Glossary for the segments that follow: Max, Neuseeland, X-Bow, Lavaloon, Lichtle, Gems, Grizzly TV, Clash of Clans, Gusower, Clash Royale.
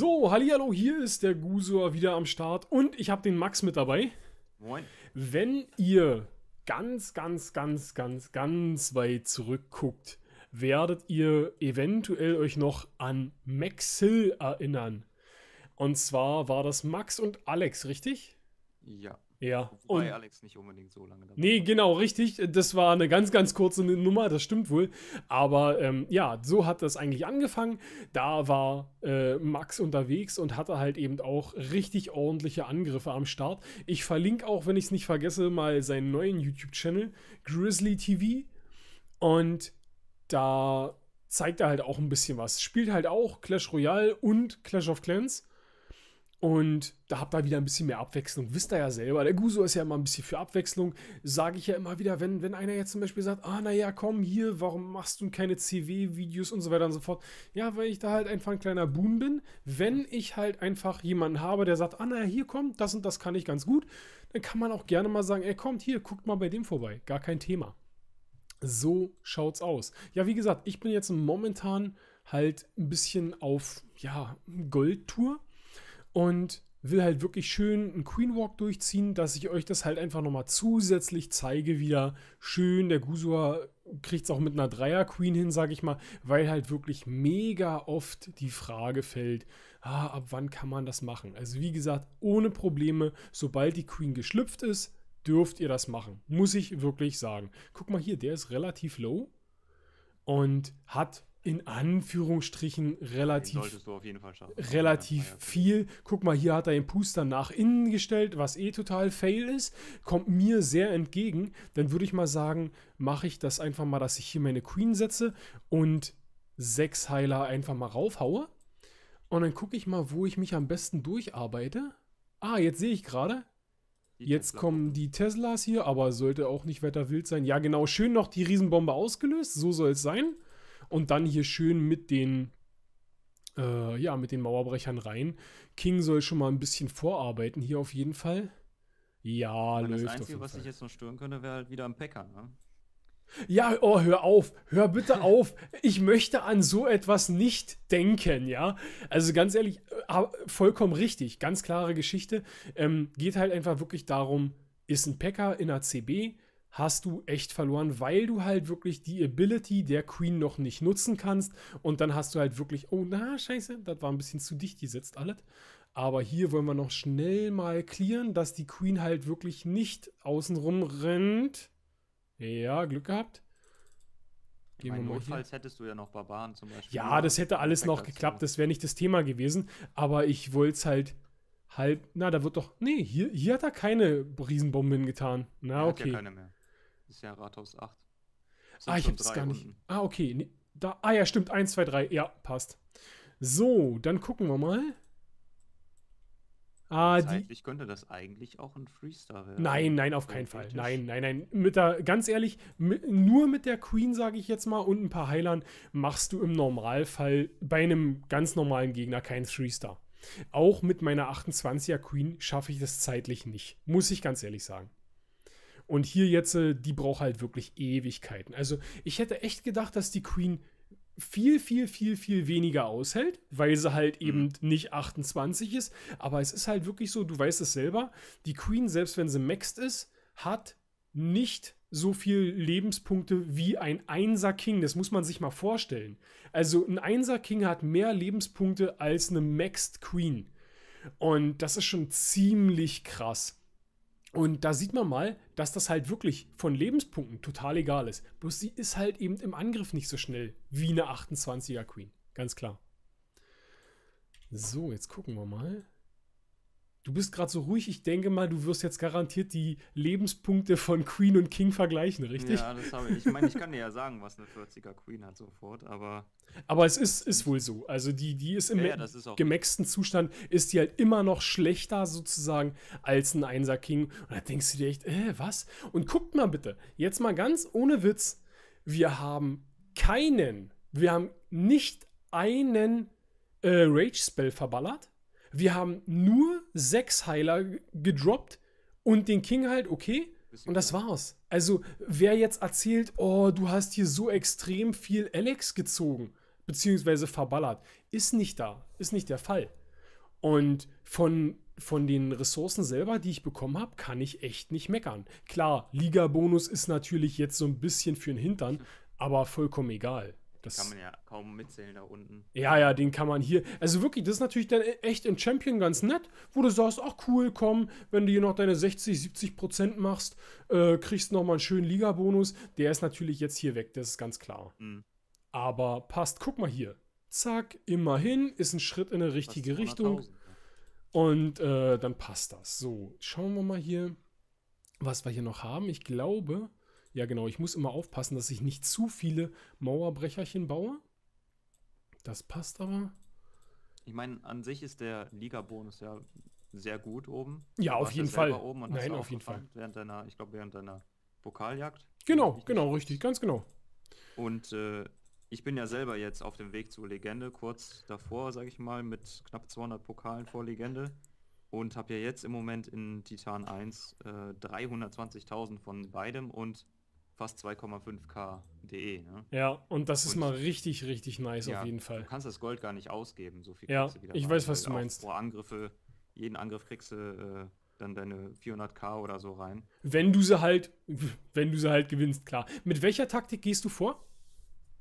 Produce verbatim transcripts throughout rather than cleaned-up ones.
So, hallihallo, hier ist der Gusower wieder am Start und ich habe den Max mit dabei. Moin. Wenn ihr ganz, ganz, ganz, ganz, ganz weit zurückguckt, werdet ihr eventuell euch noch an Maxil erinnern. Und zwar war das Max und Alex, richtig? Ja. Ja. Wobei und Alex nicht unbedingt so lange dabei. Nee, genau, richtig. Das war eine ganz, ganz kurze Nummer, das stimmt wohl. Aber ähm, ja, so hat das eigentlich angefangen. Da war äh, Max unterwegs und hatte halt eben auch richtig ordentliche Angriffe am Start. Ich verlinke auch, wenn ich es nicht vergesse, mal seinen neuen YouTube-Channel, Grizzly T V. Und da zeigt er halt auch ein bisschen was. Spielt halt auch Clash Royale und Clash of Clans. Und da habt ihr wieder ein bisschen mehr Abwechslung. Wisst ihr ja selber, der Gusower ist ja immer ein bisschen für Abwechslung. Sage ich ja immer wieder, wenn, wenn einer jetzt zum Beispiel sagt, ah naja, komm hier, warum machst du keine C W-Videos und so weiter und so fort. Ja, weil ich da halt einfach ein kleiner Boon bin. Wenn ich halt einfach jemanden habe, der sagt, ah naja, hier kommt, das und das kann ich ganz gut, dann kann man auch gerne mal sagen, ey kommt hier, guckt mal bei dem vorbei. Gar kein Thema. So schaut's aus. Ja, wie gesagt, ich bin jetzt momentan halt ein bisschen auf, ja, Goldtour. Und will halt wirklich schön einen Queen Walk durchziehen, dass ich euch das halt einfach nochmal zusätzlich zeige wieder. Schön, der Gusower kriegt es auch mit einer Dreier-Queen hin, sage ich mal, weil halt wirklich mega oft die Frage fällt, ah, ab wann kann man das machen? Also wie gesagt, ohne Probleme, sobald die Queen geschlüpft ist, dürft ihr das machen. Muss ich wirklich sagen. Guck mal hier, der ist relativ low und hat in Anführungsstrichen relativ, du auf jeden Fall relativ viel. Guck mal, hier hat er den Puster nach innen gestellt, was eh total fail ist. Kommt mir sehr entgegen. Dann würde ich mal sagen, mache ich das einfach mal, dass ich hier meine Queen setze und sechs Heiler einfach mal raufhaue. Und dann gucke ich mal, wo ich mich am besten durcharbeite. Ah, jetzt sehe ich gerade. Jetzt kommen die Teslas hier, aber sollte auch nicht wetterwild sein. Ja genau, schön noch die Riesenbombe ausgelöst. So soll es sein. Und dann hier schön mit den, äh, ja, mit den Mauerbrechern rein. King soll schon mal ein bisschen vorarbeiten hier auf jeden Fall. Ja, läuft auf jeden Fall. Das Einzige, was ich jetzt noch stören könnte, wäre halt wieder ein Päcker, ne? Ja, oh, hör auf, hör bitte auf. Ich möchte an so etwas nicht denken, ja. Also ganz ehrlich, vollkommen richtig, ganz klare Geschichte. Ähm, geht halt einfach wirklich darum, ist ein Päcker in einer C B, hast du echt verloren, weil du halt wirklich die Ability der Queen noch nicht nutzen kannst und dann hast du halt wirklich, oh na, scheiße, das war ein bisschen zu dicht, die sitzt alles. Aber hier wollen wir noch schnell mal clearen, dass die Queen halt wirklich nicht außenrum rennt. Ja, Glück gehabt. Gehen wir mal notfalls hier. Hättest du ja noch Barbaren zum Beispiel. Ja, das hätte alles noch geklappt, das wäre nicht das Thema gewesen, aber ich wollte es halt halb, na, da wird doch, nee, hier, hier hat er keine Riesenbomben getan. Na, okay. Hat ja keine mehr. Ist ja Rathaus acht. Ah, ich hab's gar nicht. Runden. Ah, okay. Nee, da, ah, ja, stimmt. eins, zwei, drei. Ja, passt. So, dann gucken wir mal. Ah, zeitlich die könnte das eigentlich auch ein Freestar werden. Nein, nein, auf keinen Fall. Nein, nein, nein. Mit der, ganz ehrlich, mit, nur mit der Queen, sage ich jetzt mal, und ein paar Heilern machst du im Normalfall bei einem ganz normalen Gegner keinen Freestar. Auch mit meiner achtundzwanziger Queen schaffe ich das zeitlich nicht. Muss ich ganz ehrlich sagen. Und hier jetzt, die braucht halt wirklich Ewigkeiten. Also ich hätte echt gedacht, dass die Queen viel, viel, viel, viel weniger aushält, weil sie halt eben nicht achtundzwanzig ist. Aber es ist halt wirklich so, du weißt es selber, die Queen, selbst wenn sie maxed ist, hat nicht so viele Lebenspunkte wie ein Einser-King. Das muss man sich mal vorstellen. Also ein Einser-King hat mehr Lebenspunkte als eine maxed Queen. Und das ist schon ziemlich krass. Und da sieht man mal, dass das halt wirklich von Lebenspunkten total egal ist. Bloß sie ist halt eben im Angriff nicht so schnell wie eine achtundzwanziger Queen. Ganz klar. So, jetzt gucken wir mal. Du bist gerade so ruhig. Ich denke mal, du wirst jetzt garantiert die Lebenspunkte von Queen und King vergleichen, richtig? Ja, das habe ich. Ich meine, ich kann dir ja sagen, was eine vierziger Queen hat sofort, aber... Aber es ist, ist wohl so. Also die, die ist im ja, ja, ist gemaxten Zustand, ist die halt immer noch schlechter sozusagen als ein Einser King. Und da denkst du dir echt, äh, was? Und guckt mal bitte, jetzt mal ganz ohne Witz, wir haben keinen, wir haben nicht einen äh, Rage-Spell verballert. Wir haben nur sechs Heiler gedroppt und den King halt, okay, und das war's. Also, wer jetzt erzählt, oh, du hast hier so extrem viel Alex gezogen, beziehungsweise verballert, ist nicht da, ist nicht der Fall. Und von, von den Ressourcen selber, die ich bekommen habe, kann ich echt nicht meckern. Klar, Liga-Bonus ist natürlich jetzt so ein bisschen für den Hintern, aber vollkommen egal. Das kann man ja kaum mitzählen da unten. Ja, ja, den kann man hier. Also wirklich, das ist natürlich dann echt in Champion ganz nett, wo du sagst, ach cool, komm, wenn du hier noch deine sechzig, siebzig Prozent machst, äh, kriegst nochmal einen schönen Liga-Bonus. Der ist natürlich jetzt hier weg, das ist ganz klar. Mhm. Aber passt, guck mal hier. Zack, immerhin, ist ein Schritt in eine richtige Richtung. Und äh, dann passt das. So, schauen wir mal hier, was wir hier noch haben. Ich glaube... Ja, genau. Ich muss immer aufpassen, dass ich nicht zu viele Mauerbrecherchen baue. Das passt aber. Ich meine, an sich ist der Liga-Bonus ja sehr gut oben. Ja, auf jeden Fall. Nein, auf jeden Fall. Während deiner, ich glaube, während deiner Pokaljagd. Genau, genau, richtig, ganz genau. Und äh, ich bin ja selber jetzt auf dem Weg zur Legende, kurz davor, sage ich mal, mit knapp zweihundert Pokalen vor Legende. Und habe ja jetzt im Moment in Titan eins äh, dreihundertzwanzigtausend von beidem und fast zwei Komma fünf K D E. Ne? Ja, und das ist und, mal richtig, richtig nice ja, auf jeden Fall. Du kannst das Gold gar nicht ausgeben, so viel ja, kriegst du wieder. Ich rein, weiß, was du meinst. Pro Angriffe, jeden Angriff kriegst du äh, dann deine vierhundert K oder so rein. Wenn du sie halt, wenn du sie halt gewinnst, klar. Mit welcher Taktik gehst du vor?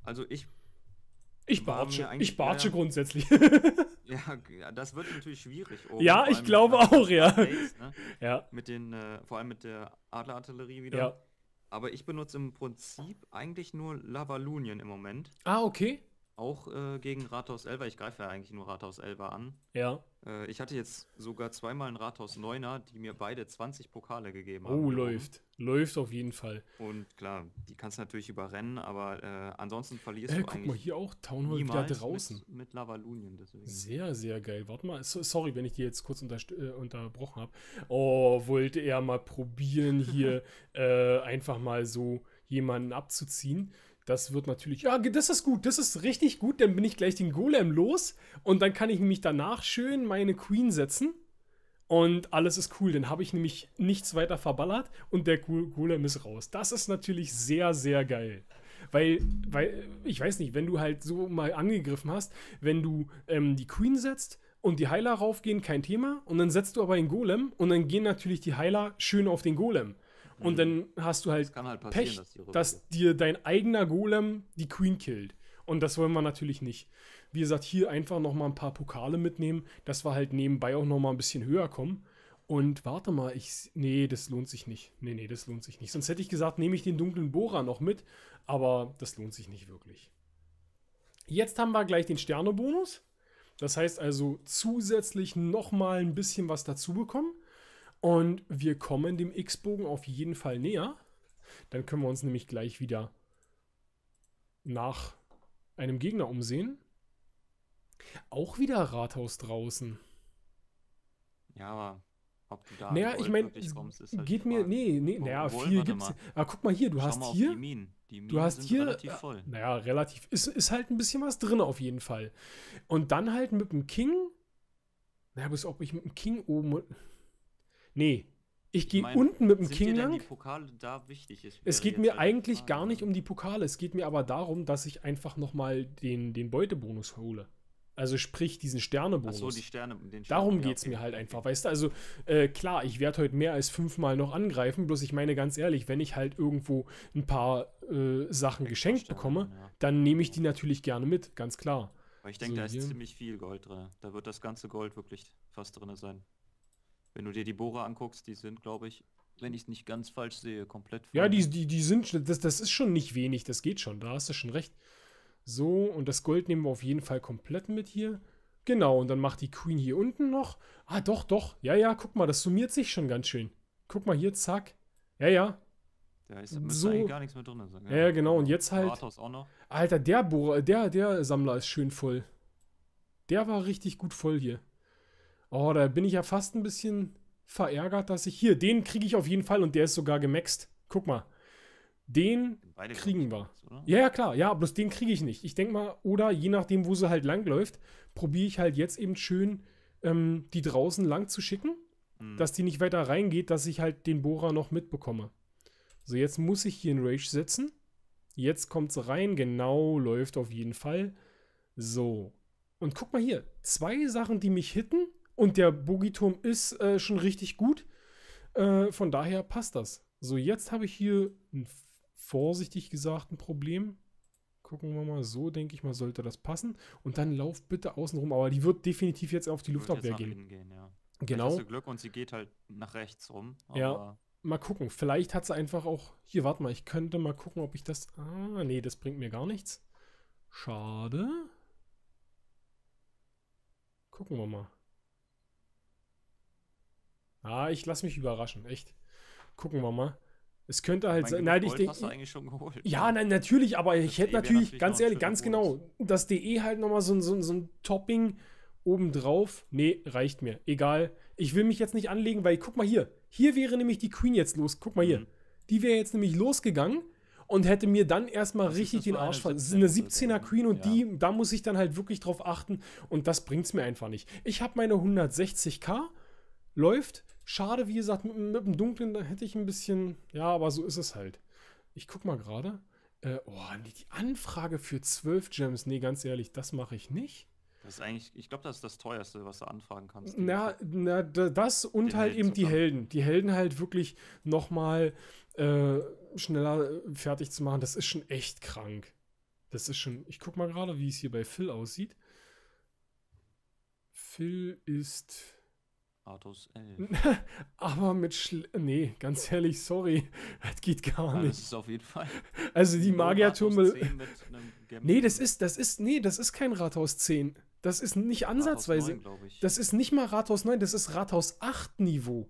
Also ich... Ich bartsche, ich bartsche ja, ja. grundsätzlich. Ja, das wird natürlich schwierig. Oben, ja, ich glaube auch, ja. Base, ne? Ja. Mit den, äh, vor allem mit der Adlerartillerie wieder. Ja. Aber ich benutze im Prinzip eigentlich nur Lavalunien im Moment. Ah, okay. Auch äh, gegen Rathaus elf, ich greife ja eigentlich nur Rathaus elf an. Ja. Äh, ich hatte jetzt sogar zweimal einen Rathaus neuner, die mir beide zwanzig Pokale gegeben haben. Oh, läuft. Läuft auf jeden Fall. Und klar, die kannst du natürlich überrennen, aber äh, ansonsten verlierst äh, du guck eigentlich mal, hier auch Town Hall wieder draußen. Mit, mit Lavalunien deswegen. Sehr, sehr geil. Warte mal, so, sorry, wenn ich die jetzt kurz äh, unterbrochen habe. Oh, wollte er mal probieren, hier äh, einfach mal so jemanden abzuziehen. Das wird natürlich, ja, das ist gut, das ist richtig gut, dann bin ich gleich den Golem los und dann kann ich mich danach schön meine Queen setzen und alles ist cool, dann habe ich nämlich nichts weiter verballert und der Golem ist raus. Das ist natürlich sehr, sehr geil, weil, weil ich weiß nicht, wenn du halt so mal angegriffen hast, wenn du ähm, die Queen setzt und die Heiler raufgehen, kein Thema und dann setzt du aber den Golem und dann gehen natürlich die Heiler schön auf den Golem. Und dann hast du halt, halt Pech, dass, dass dir dein eigener Golem die Queen killt. Und das wollen wir natürlich nicht. Wie gesagt, hier einfach noch mal ein paar Pokale mitnehmen, dass wir halt nebenbei auch noch mal ein bisschen höher kommen. Und warte mal, ich... Nee, das lohnt sich nicht. Nee, nee, das lohnt sich nicht. Sonst hätte ich gesagt, nehme ich den dunklen Bohrer noch mit. Aber das lohnt sich nicht wirklich. Jetzt haben wir gleich den Sterne-Bonus. Das heißt also, zusätzlich noch mal ein bisschen was dazu bekommen. Und wir kommen dem X-Bogen auf jeden Fall näher. Dann können wir uns nämlich gleich wieder nach einem Gegner umsehen. Auch wieder Rathaus draußen. Ja, aber ob du da naja, ich meine, halt geht mir, nee, nee, naja, viel gibt's. Aber guck mal hier, du Schau hast hier, die Minen. Die Minen du hast hier, relativ voll. Naja, relativ, ist, ist halt ein bisschen was drin auf jeden Fall. Und dann halt mit dem King, naja, bis ob ich mit dem King oben... Nee, ich gehe unten mit dem King lang. Die Pokale da wichtig ist, es geht mir eigentlich gar nicht um die Pokale. Es geht mir aber darum, dass ich einfach nochmal den, den Beutebonus hole. Also sprich diesen Sternebonus. Ach so, die Sterne, den Sterne, darum geht es mir halt einfach. Weißt du, also äh, klar, ich werde heute mehr als fünfmal noch angreifen. Bloß ich meine ganz ehrlich, wenn ich halt irgendwo ein paar äh, Sachen geschenkt bekomme, dann nehme ich die natürlich gerne mit, ganz klar. Aber ich denke, da ist ziemlich viel Gold drin. Da wird das ganze Gold wirklich fast drin sein. Wenn du dir die Bohrer anguckst, die sind, glaube ich, wenn ich es nicht ganz falsch sehe, komplett voll. Ja, die, die, die sind, das, das ist schon nicht wenig, das geht schon, da hast du schon recht. So, und das Gold nehmen wir auf jeden Fall komplett mit hier. Genau, und dann macht die Queen hier unten noch. Ah, doch, doch, ja, ja, guck mal, das summiert sich schon ganz schön. Guck mal hier, zack, ja, ja. Da ist, müsste so, eigentlich gar nichts mehr drin sein. Ja, ja, genau, und jetzt halt. Rathaus auch noch. Alter, der Bohrer, der, der Sammler ist schön voll. Der war richtig gut voll hier. Oh, da bin ich ja fast ein bisschen verärgert, dass ich... Hier, den kriege ich auf jeden Fall und der ist sogar gemaxt. Guck mal. Den Beide kriegen wir. Oder? Ja, ja, klar. Ja, bloß den kriege ich nicht. Ich denke mal, oder je nachdem, wo sie halt langläuft, probiere ich halt jetzt eben schön ähm, die draußen lang zu schicken, mhm. dass die nicht weiter reingeht, dass ich halt den Bohrer noch mitbekomme. So, jetzt muss ich hier einen Rage setzen. Jetzt kommt sie rein. Genau, läuft auf jeden Fall. So. Und guck mal hier. Zwei Sachen, die mich hitten. Und der Bogiturm ist äh, schon richtig gut. Äh, von daher passt das. So, jetzt habe ich hier ein, vorsichtig gesagt ein Problem. Gucken wir mal. So, denke ich mal, sollte das passen. Und dann lauf bitte außenrum. Aber die wird definitiv jetzt auf die, die Luftabwehr gehen. gehen ja. Genau. Vielleicht hast du Glück und sie geht halt nach rechts rum. Aber ja. Mal gucken. Vielleicht hat sie einfach auch... Hier, warte mal. Ich könnte mal gucken, ob ich das... Ah, nee, das bringt mir gar nichts. Schade. Gucken wir mal. Ah, ich lasse mich überraschen. Echt. Gucken wir mal. Es könnte halt sein. Nein, ich denke. Hast du eigentlich schon geholt? Ja, nein, natürlich, aber ich hätte natürlich, ganz ehrlich, ganz genau, das D E halt nochmal so, so, so ein Topping obendrauf. Nee, reicht mir. Egal. Ich will mich jetzt nicht anlegen, weil guck mal hier. Hier wäre nämlich die Queen jetzt los. Guck mal hier. Mhm. Die wäre jetzt nämlich losgegangen und hätte mir dann erstmal richtig den Arsch verlassen. Das ist eine siebzehner Queen und ja, die, da muss ich dann halt wirklich drauf achten und das bringt es mir einfach nicht. Ich habe meine hundertsechzigtausend, läuft. Schade, wie gesagt, mit, mit dem Dunklen, da hätte ich ein bisschen... Ja, aber so ist es halt. Ich guck mal gerade. Äh, oh, die Anfrage für zwölf Gems. Nee, ganz ehrlich, das mache ich nicht. Das ist eigentlich... Ich glaube, das ist das Teuerste, was du anfragen kannst. Na, na das und halt Helden eben sogar. Die Helden. Die Helden halt wirklich nochmal äh, schneller fertig zu machen. Das ist schon echt krank. Das ist schon... Ich guck mal gerade, wie es hier bei Phil aussieht. Phil ist... Aber mit Schle... Nee, ganz ehrlich, sorry. Das geht gar ja, nicht. Das ist auf jeden Fall. Also die Magiertürme... Nee, das ist, das ist, nee, das ist kein Rathaus zehn. Das ist nicht ansatzweise... neun, das ist nicht mal Rathaus neun, das ist Rathaus acht Niveau.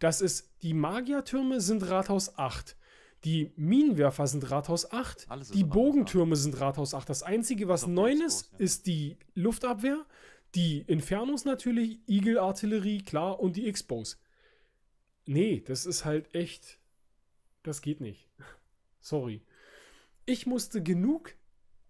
Das ist... Die Magiertürme sind Rathaus acht. Die Minenwerfer sind Rathaus acht. Sind die Bogentürme sind Rathaus acht. Das Einzige, was neun ist, ja, ist die Luftabwehr. Die Infernos natürlich, Eagle-Artillerie, klar, und die X-Bows. Nee, das ist halt echt... Das geht nicht. Sorry. Ich musste genug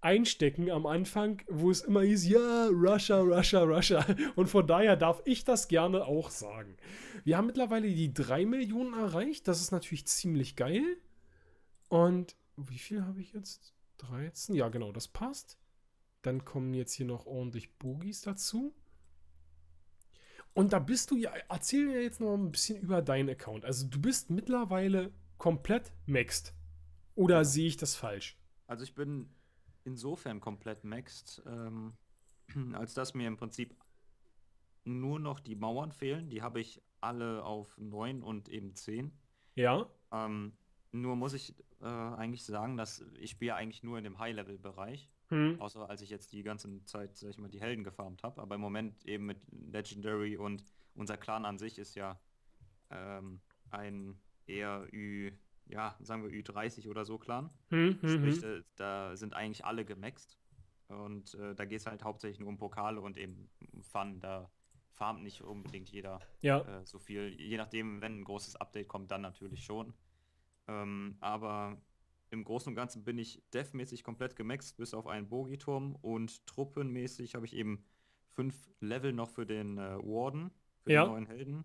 einstecken am Anfang, wo es immer hieß, ja, Russia, Russia, Russia. Und von daher darf ich das gerne auch sagen. Wir haben mittlerweile die drei Millionen erreicht. Das ist natürlich ziemlich geil. Und wie viel habe ich jetzt? dreizehn? Ja, genau, das passt. Dann kommen jetzt hier noch ordentlich Bogies dazu. Und da bist du ja, erzähl mir jetzt noch ein bisschen über deinen Account. Also du bist mittlerweile komplett maxed. Oder ja, sehe ich das falsch? Also ich bin insofern komplett maxed, ähm, als dass mir im Prinzip nur noch die Mauern fehlen. Die habe ich alle auf neun und eben zehn. Ja. Ähm, nur muss ich äh, eigentlich sagen, dass ich spiele eigentlich nur in dem High-Level-Bereich. Hm. Außer als ich jetzt die ganze Zeit, sag ich mal, die Helden gefarmt habe. Aber im Moment eben mit Legendary und unser Clan an sich ist ja ähm, ein eher Ü, ja, sagen wir Ü dreißig oder so Clan. Hm, Sprich, hm, äh, da sind eigentlich alle gemaxt. Und äh, da geht es halt hauptsächlich nur um Pokale und eben Fun. Da farmt nicht unbedingt jeder ja, äh, so viel. Je nachdem, wenn ein großes Update kommt, dann natürlich schon. Ähm, aber... Im Großen und Ganzen bin ich defmäßig komplett gemaxt, bis auf einen Bogiturm und truppenmäßig habe ich eben fünf Level noch für den äh, Warden, für ja, den neuen Helden.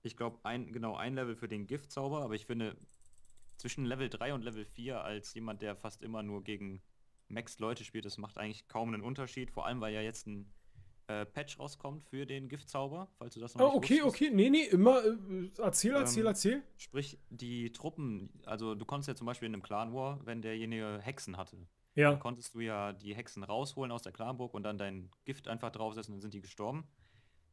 Ich glaube, ein, genau ein Level für den Giftzauber, aber ich finde, zwischen Level drei und Level vier als jemand, der fast immer nur gegen Max-Leute spielt, das macht eigentlich kaum einen Unterschied, vor allem, weil ja jetzt ein äh, Patch rauskommt für den Giftzauber, falls du das noch oh, nicht okay, wusstest. Okay, nee, nee, immer äh, erzähl, erzähl, ähm, erzähl. Sprich, die Truppen, also du konntest ja zum Beispiel in einem Clan War, wenn derjenige Hexen hatte, ja, dann konntest du ja die Hexen rausholen aus der Clanburg und dann dein Gift einfach draufsetzen, dann sind die gestorben.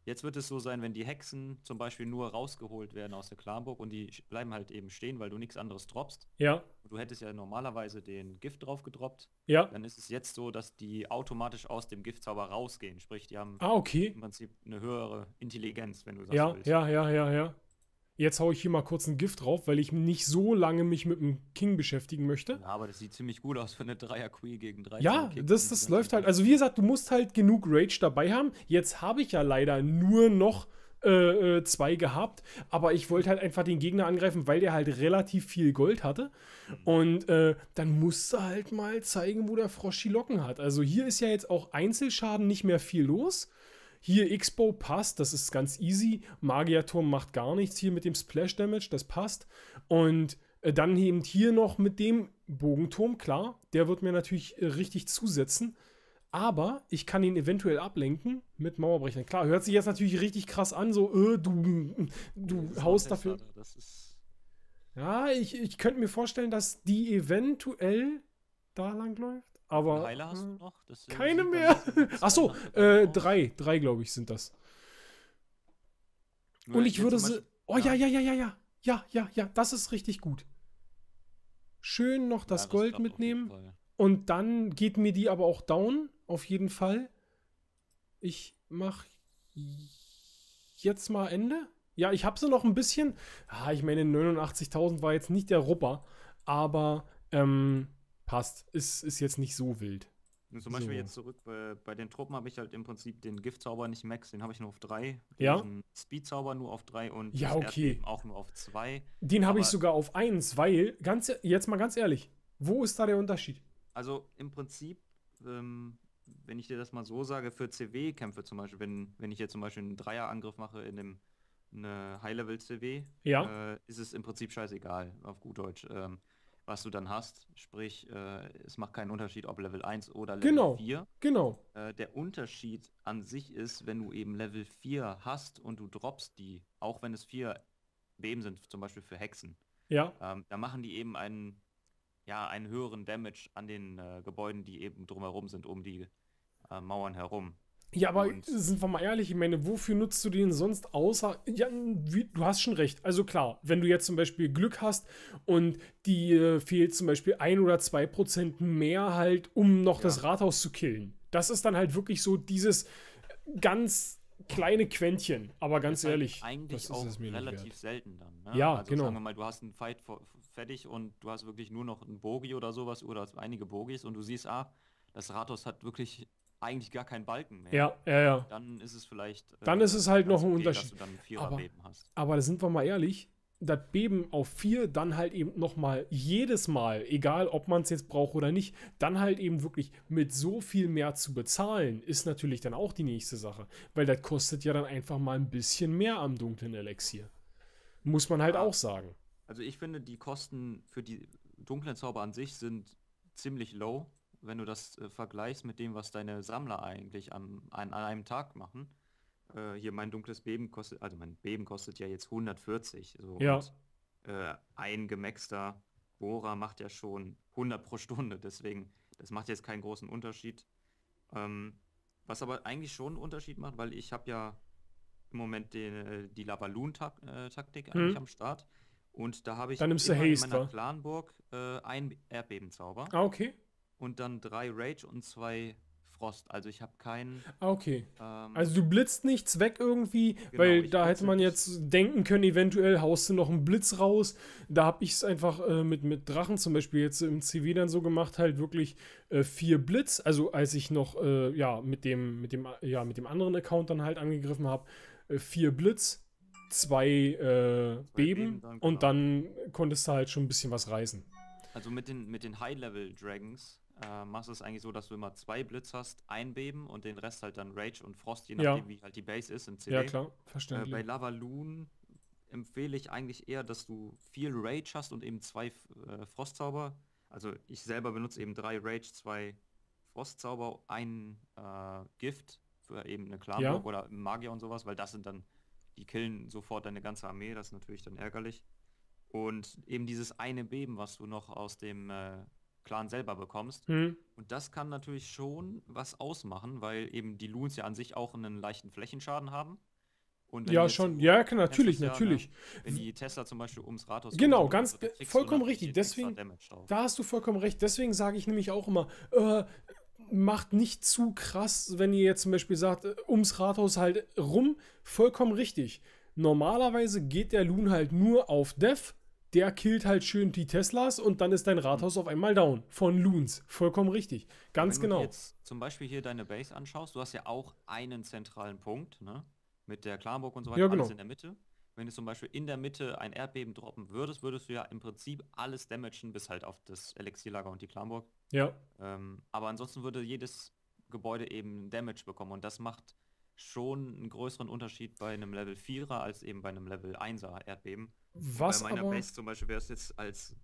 Jetzt wird es so sein, wenn die Hexen zum Beispiel nur rausgeholt werden aus der Clanburg und die bleiben halt eben stehen, weil du nichts anderes droppst. Ja. Du hättest ja normalerweise den Gift drauf gedroppt. Ja. Dann ist es jetzt so, dass die automatisch aus dem Giftzauber rausgehen. Sprich, die haben ah, okay, im Prinzip eine höhere Intelligenz, wenn du das ja, willst. Ja, ja, ja, ja. Jetzt haue ich hier mal kurz ein Gift drauf, weil ich nicht so lange mich mit dem King beschäftigen möchte. Ja, aber das sieht ziemlich gut aus für eine Dreier-Queen gegen drei. Ja, das, das läuft halt. Also wie gesagt, du musst halt genug Rage dabei haben. Jetzt habe ich ja leider nur noch äh, zwei gehabt, aber ich wollte halt einfach den Gegner angreifen, weil der halt relativ viel Gold hatte. Und äh, dann musst du halt mal zeigen, wo der Frosch die Locken hat. Also hier ist ja jetzt auch Einzelschaden nicht mehr viel los. Hier X-Bow passt, das ist ganz easy. Magierturm macht gar nichts hier mit dem Splash-Damage, das passt. Und äh, dann eben hier noch mit dem Bogenturm, klar. Der wird mir natürlich äh, richtig zusetzen. aber ich kann ihn eventuell ablenken mit Mauerbrechern. Klar, hört sich jetzt natürlich richtig krass an, so, äh, du, du haust dafür. Das ist ja, ich, ich könnte mir vorstellen, dass die eventuell da lang läuft, aber Heiler hast du noch? Das keine mehr. Achso, äh, drei, drei glaube ich sind das. Und ich würde sie, oh ja, ja, ja, ja, ja, ja, ja, ja, das ist richtig gut. Schön noch das Gold mitnehmen. Und dann geht mir die aber auch down, auf jeden Fall. Ich mache jetzt mal Ende. Ja, ich habe sie noch ein bisschen. Ah, ich meine, neunundachtzigtausend war jetzt nicht der Rupper, aber ähm, passt. Ist, ist jetzt nicht so wild. Und zum Beispiel so. Jetzt zurück bei, bei den Truppen habe ich halt im Prinzip den Giftzauber nicht Max, den habe ich nur auf drei. Ja. Den Speedzauber nur auf drei und ja, okay. Auch nur auf zwei. Den habe ich sogar auf eins, weil, ganz, jetzt mal ganz ehrlich, wo ist da der Unterschied? Also im Prinzip, ähm, wenn ich dir das mal so sage, für C W-Kämpfe zum Beispiel, wenn, wenn ich jetzt zum Beispiel einen Dreierangriff mache in einem High-Level-C W, ja. äh, ist es im Prinzip scheißegal, auf gut Deutsch, ähm, was du dann hast. Sprich, äh, es macht keinen Unterschied, ob Level eins oder Level genau. vier. Genau, genau. Äh, der Unterschied an sich ist, wenn du eben Level vier hast und du droppst die, auch wenn es vier Beben sind, zum Beispiel für Hexen, ja. ähm, da machen die eben einen... ja, einen höheren Damage an den äh, Gebäuden, die eben drumherum sind, um die äh, Mauern herum. Ja, aber und sind wir mal ehrlich, ich meine, wofür nutzt du den sonst außer, ja, wie, du hast schon recht, also klar, wenn du jetzt zum Beispiel Glück hast und die äh, fehlt zum Beispiel ein oder zwei Prozent mehr halt, um noch ja. das Rathaus zu killen. Das ist dann halt wirklich so dieses ganz kleine Quäntchen, aber ganz das ehrlich. Eigentlich das auch ist mir relativ selten dann. Ne? Ja, also, genau. Sagen wir mal, du hast einen Fight vor, fertig und du hast wirklich nur noch einen Bogi oder sowas oder einige Bogis und du siehst, ah, das Rathaus hat wirklich eigentlich gar keinen Balken mehr. Ja, ja, ja. Dann ist es vielleicht. Dann äh, ist es halt noch ein okay, Unterschied. Dass du dann Vierer aber, Beben hast. Aber da sind wir mal ehrlich, das Beben auf vier dann halt eben nochmal jedes Mal, egal ob man es jetzt braucht oder nicht, dann halt eben wirklich mit so viel mehr zu bezahlen, ist natürlich dann auch die nächste Sache. Weil das kostet ja dann einfach mal ein bisschen mehr am dunklen Elixier. Muss man halt ja. auch sagen. Also ich finde, die Kosten für die dunklen Zauber an sich sind ziemlich low, wenn du das äh, vergleichst mit dem, was deine Sammler eigentlich an, an, an einem Tag machen. Äh, hier mein dunkles Beben kostet, also mein Beben kostet ja jetzt hundertvierzig. So, ja. Und, äh, ein gemaxter Bohrer macht ja schon hundert pro Stunde, deswegen, das macht jetzt keinen großen Unterschied. Ähm, was aber eigentlich schon einen Unterschied macht, weil ich habe ja im Moment den, die Lavaloon-Taktik eigentlich hm. am Start. Und da habe ich dann nimmst du Haste, in meiner Clanburg äh, einen Erdbebenzauber. Ah, okay. Und dann drei Rage und zwei Frost. Also ich habe keinen... Ah, okay. Ähm, also du blitzt nichts weg irgendwie, genau, weil da hätte man jetzt denken können, eventuell haust du noch einen Blitz raus. Da habe ich es einfach äh, mit, mit Drachen zum Beispiel jetzt im C W dann so gemacht, halt wirklich äh, vier Blitz. Also als ich noch äh, ja, mit dem, mit dem, ja, mit dem anderen Account dann halt angegriffen habe, äh, vier Blitz. Zwei, äh, zwei Beben, Beben dann, genau. Und dann konntest du halt schon ein bisschen was reißen. Also mit den, mit den High-Level-Dragons äh, machst du es eigentlich so, dass du immer zwei Blitz hast, ein Beben und den Rest halt dann Rage und Frost, je nachdem ja. wie halt die Base ist im C D. Ja klar, verständlich. Äh, bei Lavaloon empfehle ich eigentlich eher, dass du viel Rage hast und eben zwei äh, Frostzauber. Also ich selber benutze eben drei Rage, zwei Frostzauber, ein äh, Gift für eben eine Clanburg ja. oder Magier und sowas, weil das sind dann die killen sofort deine ganze Armee, das ist natürlich dann ärgerlich. Und eben dieses eine Beben, was du noch aus dem äh, Clan selber bekommst. Mhm. Und das kann natürlich schon was ausmachen, weil eben die Loons ja an sich auch einen leichten Flächenschaden haben. Und wenn ja, schon. Ja, kann, natürlich, Tesla, natürlich. Ne, wenn die Tesla zum Beispiel ums Rathaus kommt. Genau, ganz, vollkommen richtig. Deswegen, da hast du vollkommen recht. Deswegen sage ich nämlich auch immer, äh, macht nicht zu krass, wenn ihr jetzt zum Beispiel sagt, ums Rathaus halt rum, vollkommen richtig. Normalerweise geht der Loon halt nur auf Def, der killt halt schön die Teslas und dann ist dein Rathaus auf einmal down. Von Loons, vollkommen richtig. Ganz genau. Wenn du jetzt zum Beispiel hier deine Base anschaust, du hast ja auch einen zentralen Punkt, ne? Mit der Clanburg und so weiter, ja, genau. alles in der Mitte. Wenn du zum Beispiel in der Mitte ein Erdbeben droppen würdest, würdest du ja im Prinzip alles damagen, bis halt auf das Elixierlager und die Clanburg. Ja. Ähm, aber ansonsten würde jedes Gebäude eben Damage bekommen und das macht schon einen größeren Unterschied bei einem Level vierer als eben bei einem Level einer Erdbeben. Was bei meiner aber Base zum Beispiel wäre es jetzt als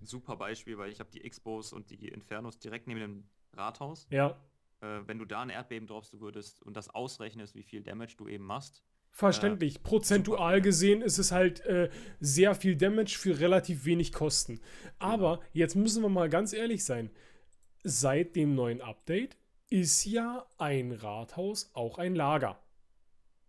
super Beispiel, weil ich habe die Expos und die Infernos direkt neben dem Rathaus. Ja. äh, wenn du da ein Erdbeben droppen würdest und das ausrechnest, wie viel Damage du eben machst. Verständlich. Äh, Prozentual gesehen ist es halt äh, sehr viel Damage für relativ wenig Kosten. Aber jetzt müssen wir mal ganz ehrlich sein. Seit dem neuen Update ist ja ein Rathaus auch ein Lager.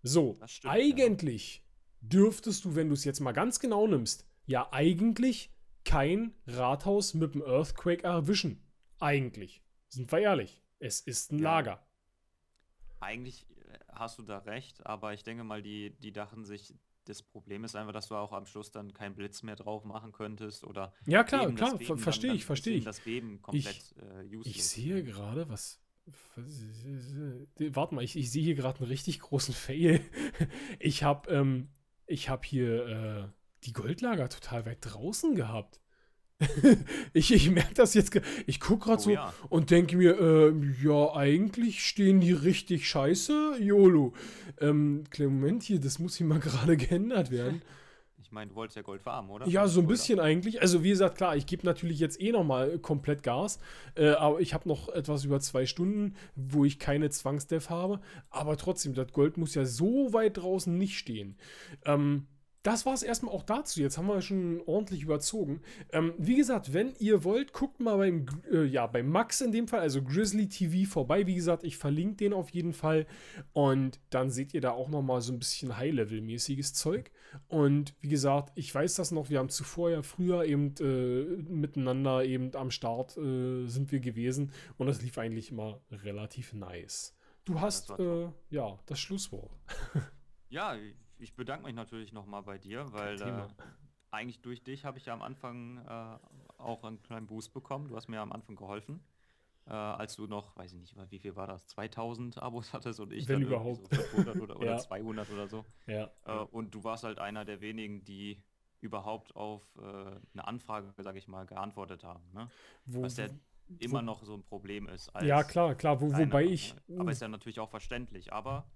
So, stimmt, eigentlich ja. dürftest du, wenn du es jetzt mal ganz genau nimmst, ja eigentlich kein Rathaus mit dem Earthquake erwischen. Eigentlich. Sind wir ehrlich. Es ist ein ja. Lager. Eigentlich hast du da recht, aber ich denke mal, die, die dachten sich, das Problem ist einfach, dass du auch am Schluss dann keinen Blitz mehr drauf machen könntest oder... Ja, klar, klar, verstehe ich, verstehe ich. Das Beben komplett ich, äh, ich sehe gerade, was... Warte mal, ich, ich sehe hier gerade einen richtig großen Fail. Ich habe ähm, ich hab hier äh, die Goldlager total weit draußen gehabt. ich ich merke das jetzt. Ich gucke gerade oh, so ja. und denke mir, äh, ja, eigentlich stehen die richtig scheiße. YOLO. Ähm, kleinen Moment hier, das muss hier mal gerade geändert werden. Ich meine, du wolltest ja Gold farmen, oder? Ja, so ein bisschen eigentlich. Also wie gesagt, klar, ich gebe natürlich jetzt eh nochmal komplett Gas. Äh, aber ich habe noch etwas über zwei Stunden, wo ich keine Zwangsdev habe. Aber trotzdem, das Gold muss ja so weit draußen nicht stehen. Ähm, das war es erstmal auch dazu. Jetzt haben wir schon ordentlich überzogen. Ähm, wie gesagt, wenn ihr wollt, guckt mal beim, äh, ja, bei Max in dem Fall, also Grizzly T V vorbei. Wie gesagt, ich verlinke den auf jeden Fall. Und dann seht ihr da auch nochmal so ein bisschen High-Level-mäßiges Zeug. Und wie gesagt, ich weiß das noch, wir haben zuvor ja früher eben äh, miteinander eben am Start äh, sind wir gewesen. Und das lief eigentlich immer relativ nice. Du hast, äh, ja, das Schlusswort. Ja, ich bedanke mich natürlich nochmal bei dir, weil äh, eigentlich durch dich habe ich ja am Anfang äh, auch einen kleinen Boost bekommen. Du hast mir ja am Anfang geholfen, äh, als du noch, weiß ich nicht, wie viel war das, zweitausend Abos hattest und ich Wenn dann überhaupt. So fünfhundert oder, oder ja. zweihundert oder so. Ja. Äh, und du warst halt einer der wenigen, die überhaupt auf äh, eine Anfrage, sage ich mal, geantwortet haben. Ne? Wo, Was der wo, immer noch so ein Problem ist. Als ja, klar, klar. Wo, wobei Anfrage. ich... Aber ist ja natürlich auch verständlich, aber...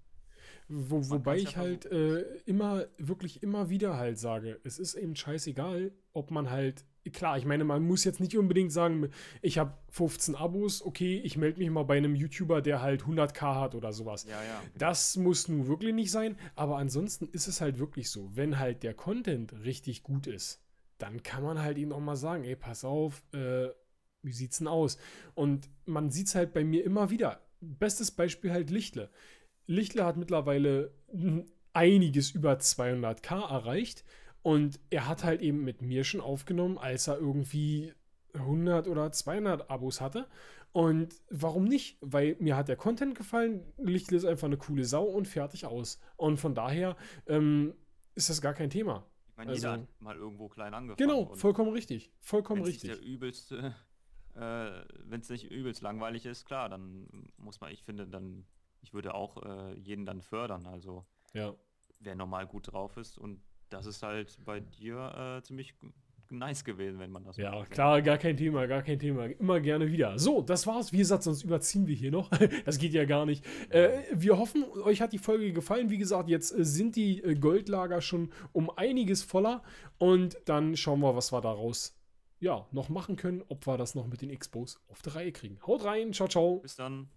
Wo, wobei ich halt äh, immer, wirklich immer wieder halt sage, es ist eben scheißegal, ob man halt, klar, ich meine, man muss jetzt nicht unbedingt sagen, ich habe fünfzehn Abos, okay, ich melde mich mal bei einem YouTuber, der halt hunderttausend hat oder sowas. Ja, ja. Das muss nun wirklich nicht sein, aber ansonsten ist es halt wirklich so, wenn halt der Content richtig gut ist, dann kann man halt eben auch mal sagen, ey, pass auf, äh, wie sieht's denn aus? Und man sieht es halt bei mir immer wieder. Bestes Beispiel halt Lichtle. Lichtle hat mittlerweile einiges über zweihunderttausend erreicht und er hat halt eben mit mir schon aufgenommen, als er irgendwie hundert oder zweihundert Abos hatte. Und warum nicht? Weil mir hat der Content gefallen, Lichtle ist einfach eine coole Sau und fertig aus. Und von daher ähm, ist das gar kein Thema. Ich meine, jeder also, hat mal irgendwo klein angefangen. Genau, vollkommen richtig. Vollkommen richtig. Das ist der übelste, äh, wenn es nicht übelst langweilig ist, klar, dann muss man, ich finde, dann ich würde auch äh, jeden dann fördern, also ja. wer normal gut drauf ist. Und das ist halt bei dir äh, ziemlich nice gewesen, wenn man das Ja, macht. Klar, gar kein Thema, gar kein Thema. Immer gerne wieder. So, das war's. Wie gesagt, sonst überziehen wir hier noch. Das geht ja gar nicht. Äh, wir hoffen, euch hat die Folge gefallen. Wie gesagt, jetzt sind die Goldlager schon um einiges voller. Und dann schauen wir, was wir daraus ja, noch machen können, ob wir das noch mit den Expos auf die Reihe kriegen. Haut rein, ciao, ciao. Bis dann.